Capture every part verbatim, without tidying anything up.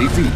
defeated.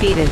Defeated.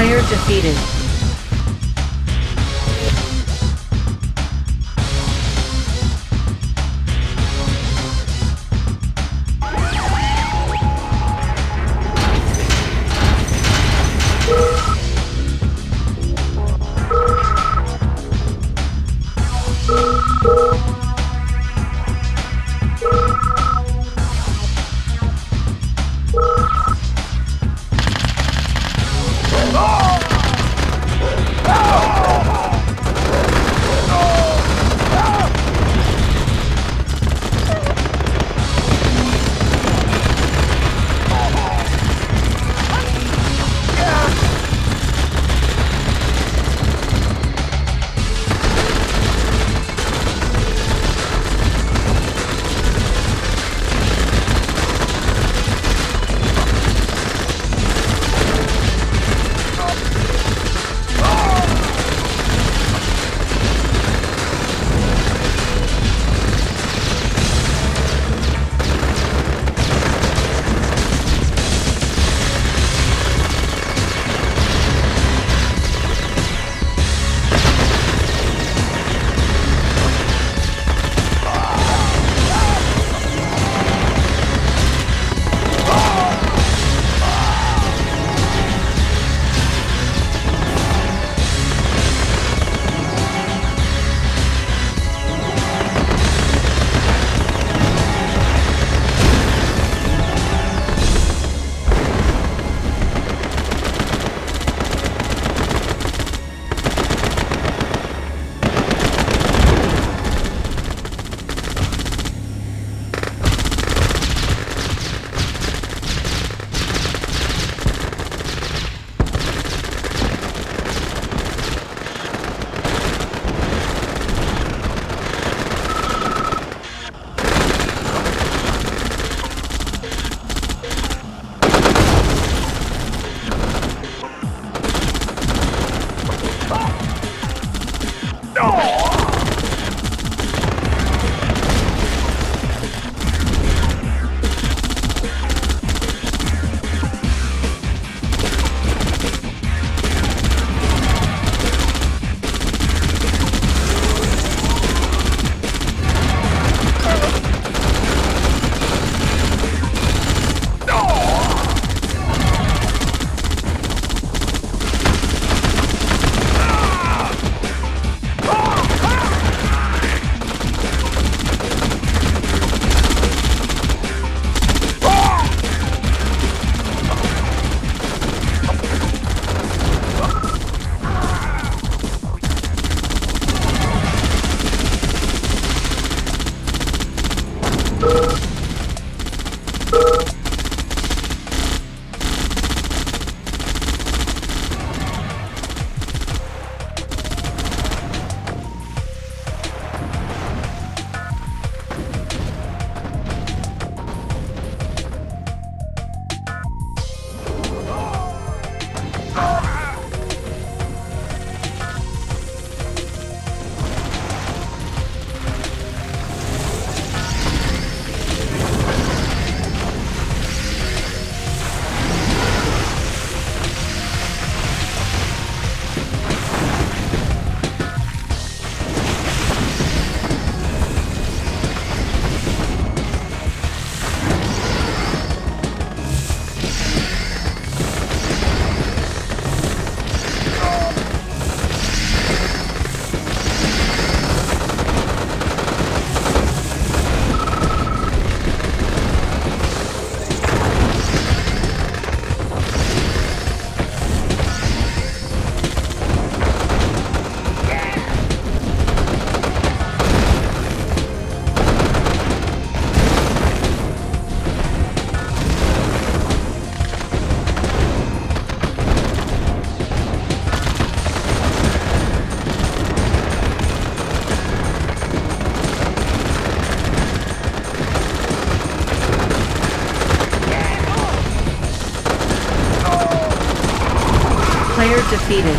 Player defeated. Defeated.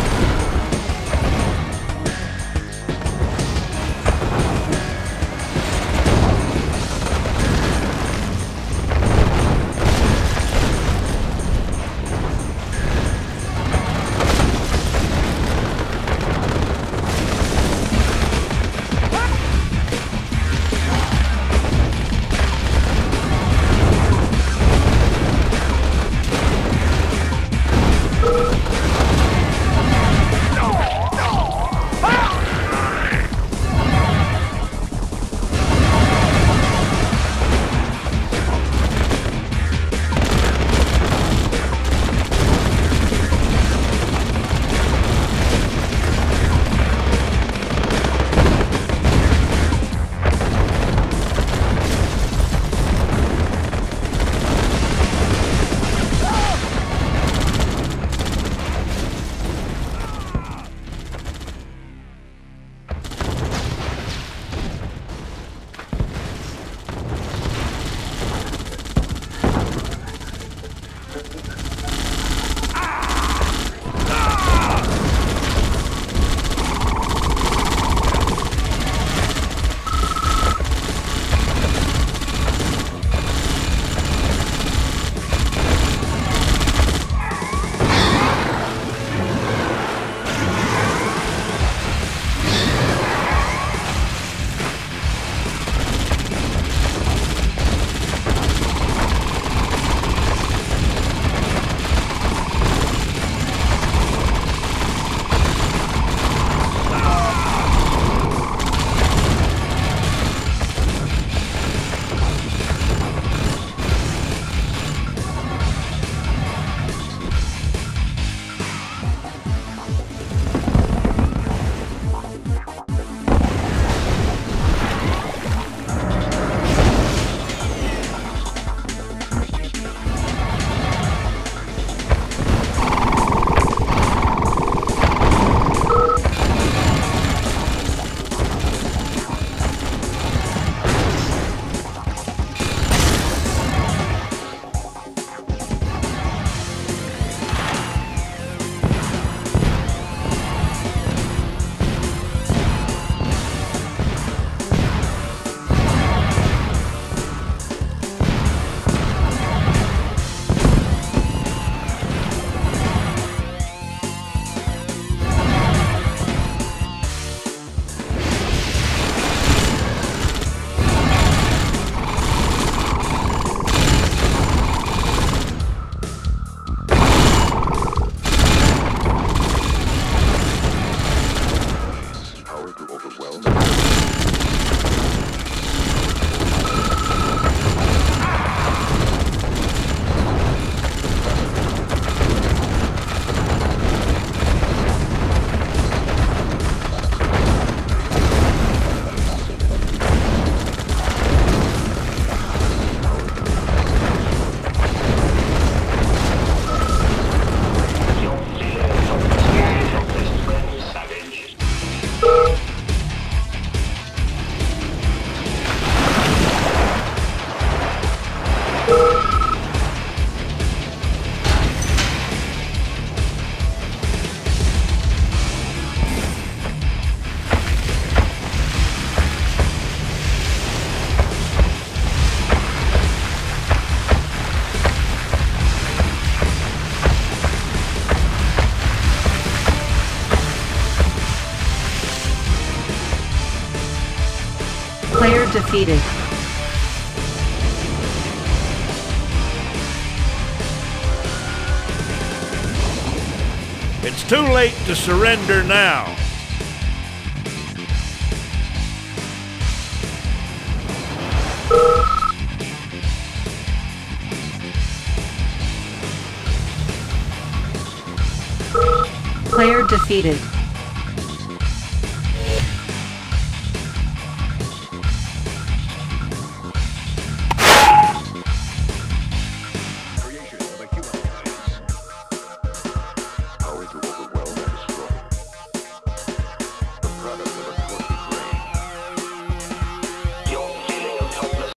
Player defeated. It's too late to surrender now. Player defeated.